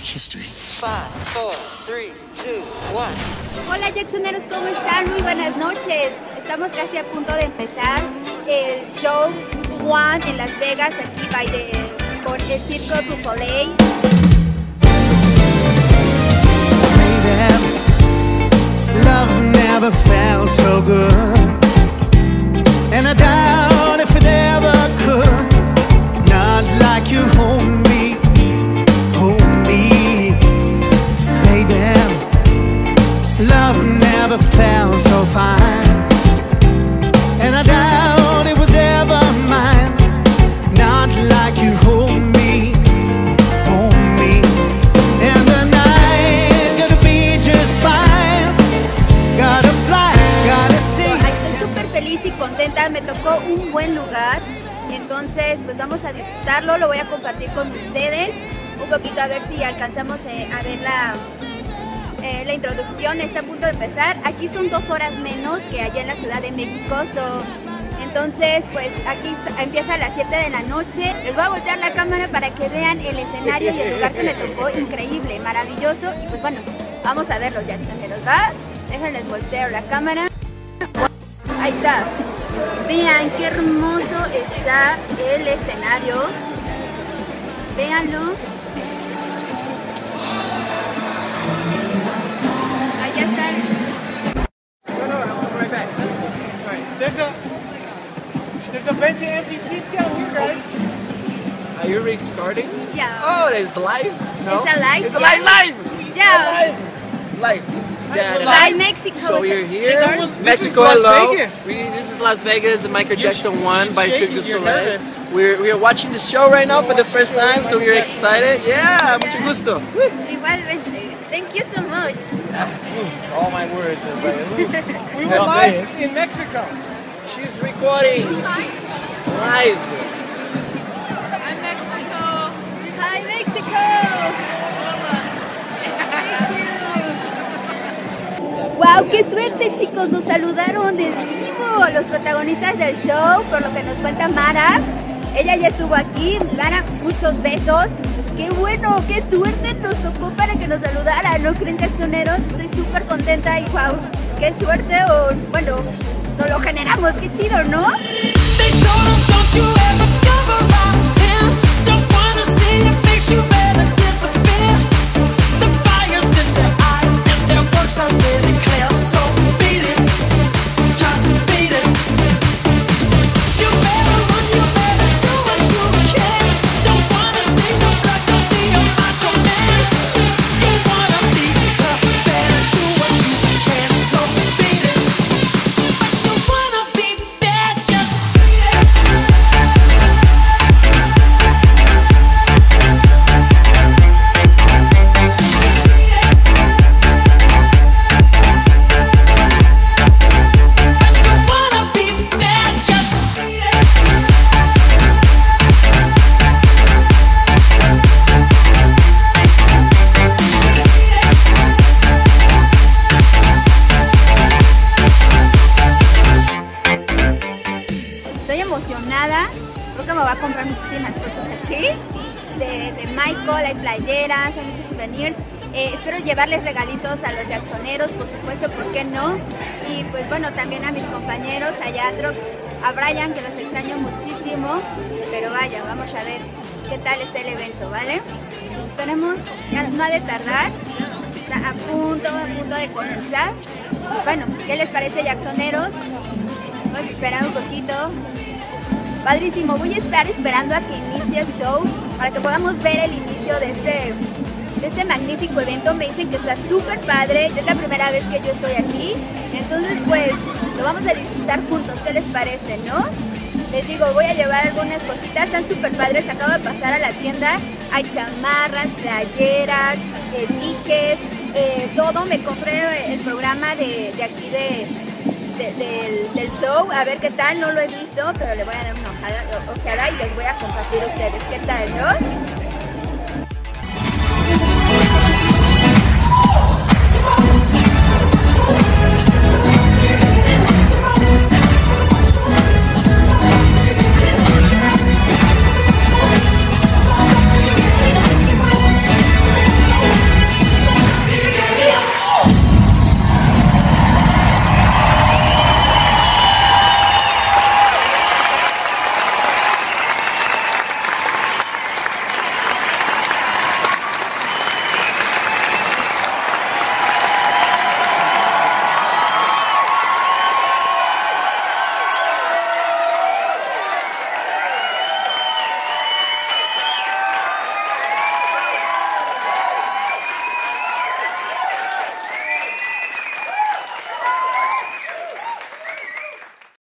make history. 5, 4, 3, 2, 1. Hola Jacksoneros, ¿cómo están? Muy buenas noches. Estamos casi a punto de empezar el show One en Las Vegas, aquí por el Cirque du Soleil. Love never felt so good, and I doubt if it ever could. Not like you hold me, baby. Love never felt so fine, and I doubt it was ever mine. Not like you hold me. Y contenta, me tocó un buen lugar, entonces pues vamos a disfrutarlo, lo voy a compartir con ustedes un poquito a ver si alcanzamos a ver la introducción. Está a punto de empezar, aquí son 2 horas menos que allá en la Ciudad de México, entonces pues aquí empieza a las 7 de la noche. Les voy a voltear la cámara para que vean el escenario y el lugar que me tocó, increíble, maravilloso, y pues bueno, vamos a verlo ya, Jacksoneros, ¿va? Déjenles volteo la cámara. Ahí está, vean qué hermoso está el escenario, véanlo. Allá está there's a bunch of empty seats down here, guys. Are you recording? Yeah. Oh, it's live? No? It's a live? It's a live! Yeah! Live! By Mexico. So we're here, Mexico, hello. This is Las Vegas, the Michael Jackson One by Cirque du Soleil. We are watching the show right now for the first time, so we are excited. Yeah, mucho gusto. Thank you so much. All my words. We were live in Mexico. She's recording live. I'm Mexico. Hi, Mexico. ¡Wow! ¡Qué suerte, chicos! Nos saludaron de vivo los protagonistas del show, por lo que nos cuenta Mara. Ella ya estuvo aquí. Mara, muchos besos. ¡Qué bueno! ¡Qué suerte nos tocó para que nos saludara! ¿No creen, Jacksoneros? Estoy súper contenta y ¡wow! ¡Qué suerte! O, bueno, nos lo generamos. ¡Qué chido! ¿No? Creo que me va a comprar muchísimas cosas aquí de Michael, hay playeras, hay muchos souvenirs. Espero llevarles regalitos a los Jacksoneros, por supuesto, ¿por qué no? Y pues bueno, también a mis compañeros, a DJAtrox, a Bryan, que los extraño muchísimo. Pero vaya, vamos a ver qué tal está el evento, ¿vale? Esperemos, ya no ha de tardar, está a punto de comenzar. Bueno, ¿qué les parece, Jacksoneros? Vamos a esperar un poquito. Padrísimo, voy a estar esperando a que inicie el show para que podamos ver el inicio de este magnífico evento. Me dicen que está súper padre, es la primera vez que yo estoy aquí, entonces pues lo vamos a disfrutar juntos, ¿qué les parece, no? Les digo, voy a llevar algunas cositas, están súper padres, acabo de pasar a la tienda, hay chamarras, playeras, dijes, todo, me compré el programa de aquí del show, a ver qué tal, no lo he visto, pero le voy a dar una ojeada y les voy a compartir a ustedes, ¿qué tal, no?